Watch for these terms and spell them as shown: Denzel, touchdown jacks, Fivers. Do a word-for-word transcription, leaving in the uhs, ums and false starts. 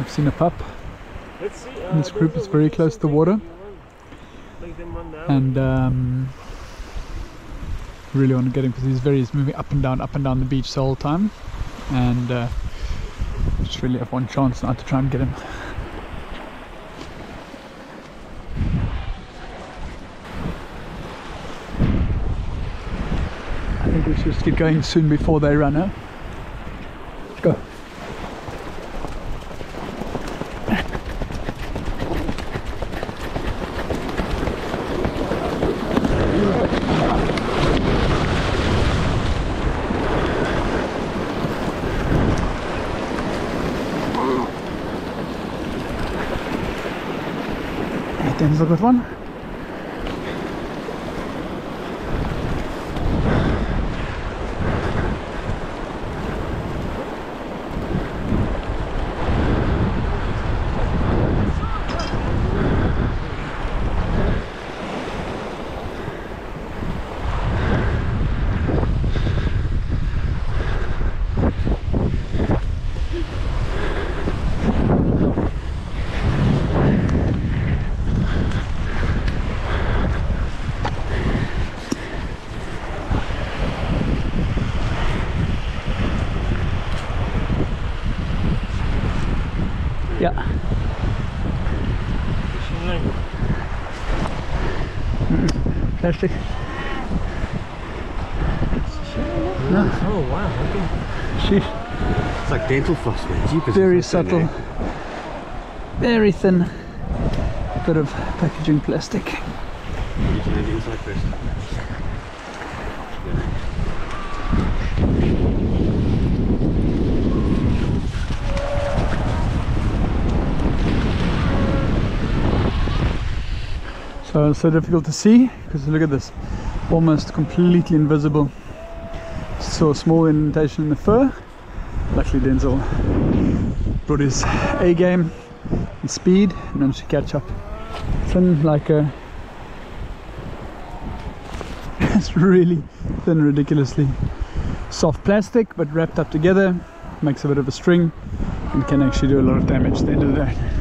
I've seen a pup in this group. It's very close to the water, and um, really want to get him because he's very he's moving up and down, up and down the beach the whole time, and uh, just really have one chance now to try and get him. I think we should just get going soon before they run out. Let's go. Denzel got one. Yeah. Mm-mm. Plastic. No. Oh wow. Okay. Sheesh. It's like dental floss, man. Jeepers. Very subtle. There. Very thin bit of packaging plastic. So it's so difficult to see, because look at this, almost completely invisible. So a small indentation in the fur. Luckily Denzel brought his A game and speed and managed to catch up. Thin, like a it's really thin, ridiculously soft plastic, but wrapped up together makes a bit of a string and can actually do a lot of damage at the end of the day.